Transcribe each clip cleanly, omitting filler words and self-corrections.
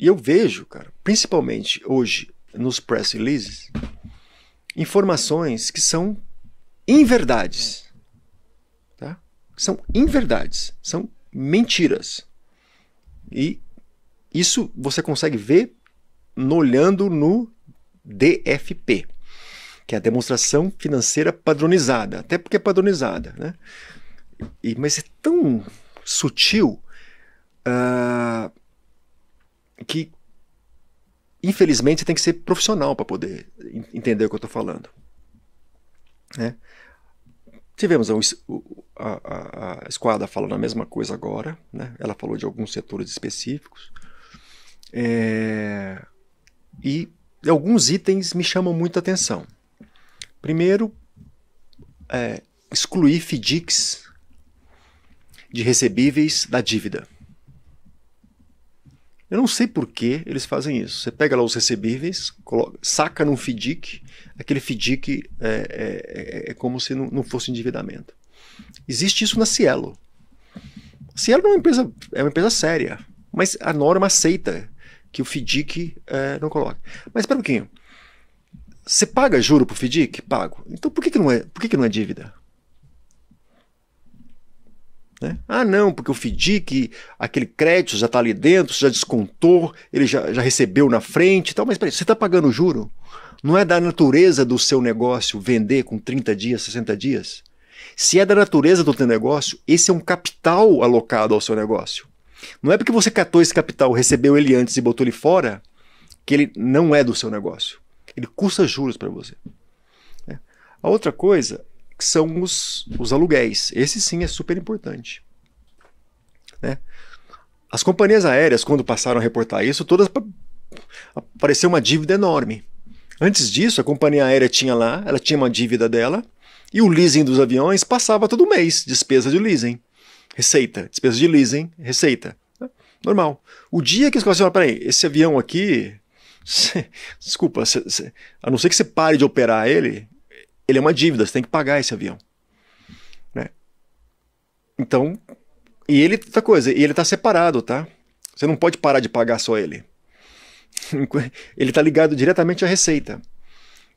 E eu vejo, cara, principalmente hoje nos press releases, informações que são inverdades, tá? São inverdades, são mentiras. E isso você consegue ver olhando no DFP, que é a demonstração financeira padronizada, até porque é padronizada, né? Mas é tão sutil que, infelizmente, você tem que ser profissional para poder entender o que eu estou falando, né? Tivemos a Esquadra falando a mesma coisa agora, né? Ela falou de alguns setores específicos, e alguns itens me chamam muita atenção. Primeiro, excluir FIDIX de recebíveis da dívida. Eu não sei por que eles fazem isso. Você pega lá os recebíveis, coloca, saca num FDIC, aquele FDIC é como se não fosse endividamento. Existe isso na Cielo. Cielo é uma empresa séria, mas a norma aceita que o FDIC não coloque. Mas espera um pouquinho. Você paga juro pro FDIC? Pago. Então por que não é dívida? Né? Ah, não, porque o FDIC, aquele crédito já está ali dentro, você já descontou, ele já recebeu na frente e tal, mas peraí, você está pagando juro? Não é da natureza do seu negócio vender com 30 dias, 60 dias? Se é da natureza do teu negócio, esse é um capital alocado ao seu negócio. Não é porque você catou esse capital, recebeu ele antes e botou ele fora, que ele não é do seu negócio. Ele custa juros para você. Né? A outra coisa que são os aluguéis. Esse sim é super importante, né? As companhias aéreas, quando passaram a reportar isso, todas apareceu uma dívida enorme. Antes disso, a companhia aérea tinha lá, ela tinha uma dívida dela, e o leasing dos aviões passava todo mês, despesa de leasing, receita, despesa de leasing, receita, né? Normal. O dia que eles falaram, peraí, esse avião aqui, desculpa, a não ser que você pare de operar ele é uma dívida, você tem que pagar esse avião, né? Então, ele tá separado, tá? Você não pode parar de pagar só ele. Ele tá ligado diretamente à receita.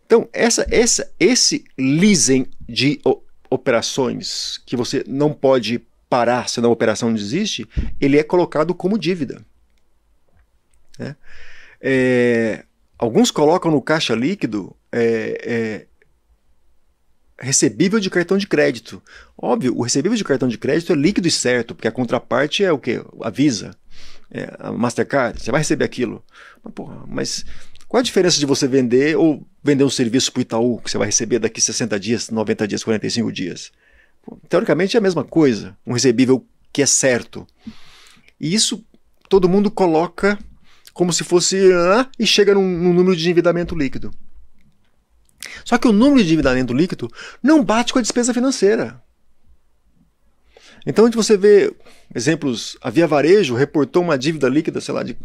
Então, esse leasing de operações que você não pode parar, senão a operação não desiste, ele é colocado como dívida, né? Alguns colocam no caixa líquido recebível de cartão de crédito. Óbvio, o recebível de cartão de crédito é líquido e certo, porque a contraparte é o quê? A Visa, a Mastercard, você vai receber aquilo. Mas, porra, mas qual a diferença de você vender ou vender um serviço para o Itaú, que você vai receber daqui 60 dias, 90 dias, 45 dias? Pô, teoricamente é a mesma coisa, um recebível que é certo. E isso todo mundo coloca como se fosse, e chega num número de endividamento líquido. Só que o número de endividamento líquido não bate com a despesa financeira. Então, onde você vê exemplos, a Via Varejo reportou uma dívida líquida, sei lá, de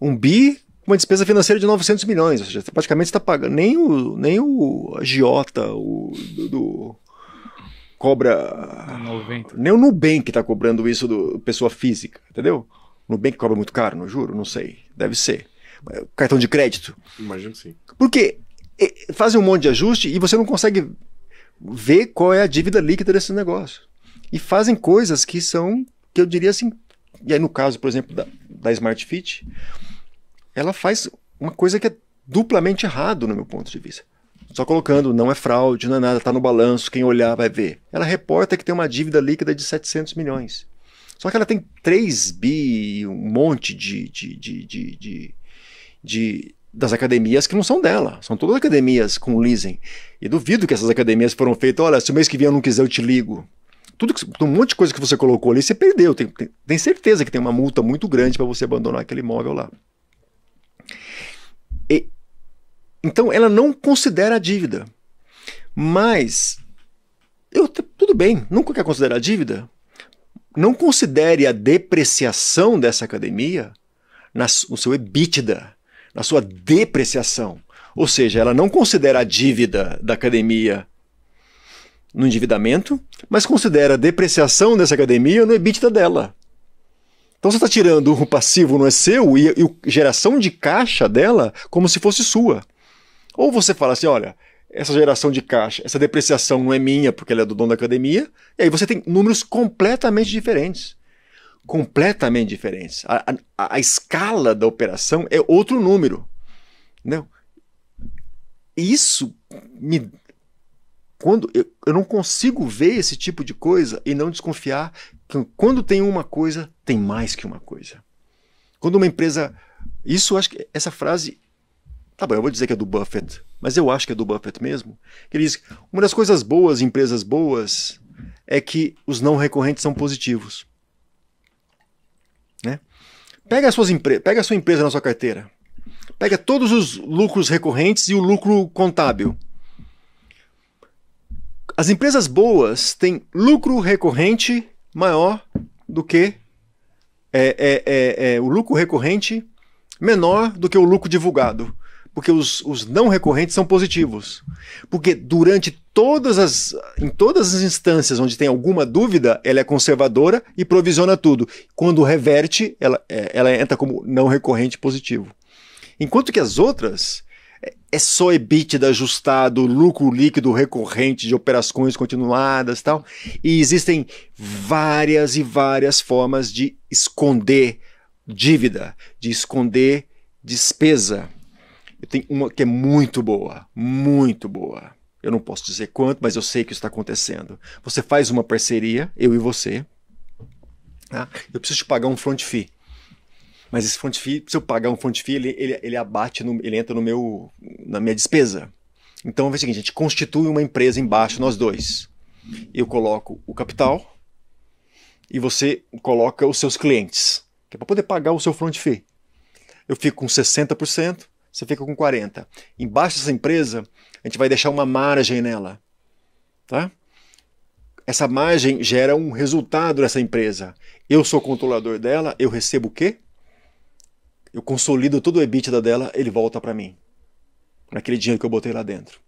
1 bi, uma despesa financeira de 900 milhões. Ou seja, você praticamente está pagando. Nem o agiota, do cobra. 90. Nem o Nubank está cobrando isso do pessoa física, entendeu? O Nubank cobra muito caro, não juro? Não sei. Deve ser. Cartão de crédito. Imagino que sim. Por quê? Fazem um monte de ajuste e você não consegue ver qual é a dívida líquida desse negócio. E fazem coisas que são, que eu diria assim, e aí no caso, por exemplo, da SmartFit, ela faz uma coisa que é duplamente errado no meu ponto de vista. Só colocando, não é fraude, não é nada, tá no balanço, quem olhar vai ver. Ela reporta que tem uma dívida líquida de 700 milhões. Só que ela tem 3 bi e um monte das academias que não são dela, são todas academias com leasing. E duvido que essas academias foram feitas, olha, se o mês que vem eu não quiser eu te ligo. Um monte de coisa que você colocou ali, você perdeu. Tem certeza que tem uma multa muito grande para você abandonar aquele imóvel lá. Então ela não considera a dívida. Mas, tudo bem, nunca quer considerar a dívida. Não considere a depreciação dessa academia no seu EBITDA, na sua depreciação, ou seja, ela não considera a dívida da academia no endividamento, mas considera a depreciação dessa academia no EBITDA dela. Então você está tirando o passivo, não é seu, e a geração de caixa dela como se fosse sua. Ou você fala assim, olha, essa geração de caixa, essa depreciação não é minha porque ela é do dono da academia, e aí você tem números completamente diferentes. Completamente diferentes. A escala da operação é outro número. Não. Isso me... Quando eu não consigo ver esse tipo de coisa e não desconfiar que quando tem uma coisa, tem mais que uma coisa. Quando uma empresa... Isso, acho que essa frase... Tá bom, eu vou dizer que é do Buffett, mas eu acho que é do Buffett mesmo. Ele diz, uma das coisas boas, empresas boas, é que os não recorrentes são positivos. Né? Pega a sua empresa na sua carteira. Pega todos os lucros recorrentes e o lucro contábil. As empresas boas têm lucro recorrente maior do que o lucro recorrente menor do que o lucro divulgado. Porque os não recorrentes são positivos. Porque durante em todas as instâncias onde tem alguma dúvida, ela é conservadora e provisiona tudo. Quando reverte, ela entra como não recorrente positivo. Enquanto que as outras, é só EBITDA ajustado, lucro líquido recorrente de operações continuadas e tal. E existem várias e várias formas de esconder dívida, de esconder despesa. Tem uma que é muito boa, muito boa. Eu não posso dizer quanto, mas eu sei que isso está acontecendo. Você faz uma parceria, eu e você. Tá? Eu preciso te pagar um front fee. Mas esse front fee, se eu pagar um front fee, ele abate, ele entra na minha despesa. Então é o seguinte, a gente constitui uma empresa embaixo, nós dois. Eu coloco o capital e você coloca os seus clientes, que é para poder pagar o seu front fee. Eu fico com 60%. Você fica com 40%. Embaixo dessa empresa, a gente vai deixar uma margem nela. Tá? Essa margem gera um resultado dessa empresa. Eu sou controlador dela, eu recebo o quê? Eu consolido todo o EBITDA dela, ele volta para mim. Naquele dinheiro que eu botei lá dentro.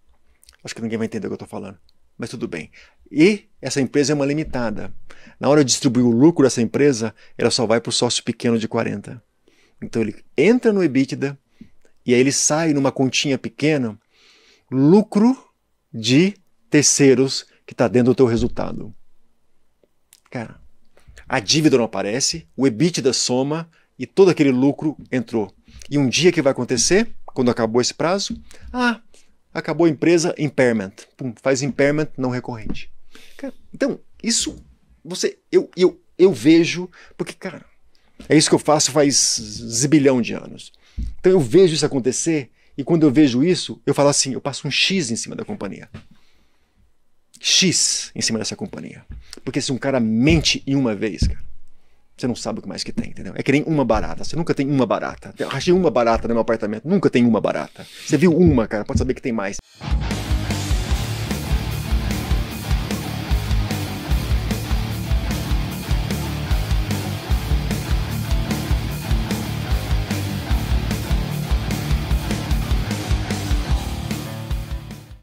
Acho que ninguém vai entender o que eu estou falando. Mas tudo bem. E essa empresa é uma limitada. Na hora de distribuir o lucro dessa empresa, ela só vai para o sócio pequeno de 40%. Então ele entra no EBITDA, e aí ele sai numa continha pequena, lucro de terceiros que está dentro do teu resultado. Cara, a dívida não aparece, o EBITDA soma e todo aquele lucro entrou. E um dia que vai acontecer, quando acabou esse prazo, ah, acabou a empresa, impairment. Pum, faz impairment não recorrente. Cara, então, isso você, eu vejo, porque, cara, é isso que eu faço faz zibilhão de anos. Então eu vejo isso acontecer e quando eu vejo isso, eu falo assim, eu passo um X em cima da companhia. X em cima dessa companhia. Porque se um cara mente em uma vez, cara, você não sabe o que mais que tem, entendeu? É que nem uma barata, você nunca tem uma barata. Eu achei uma barata no meu apartamento, nunca tem uma barata. Você viu uma, cara, pode saber que tem mais.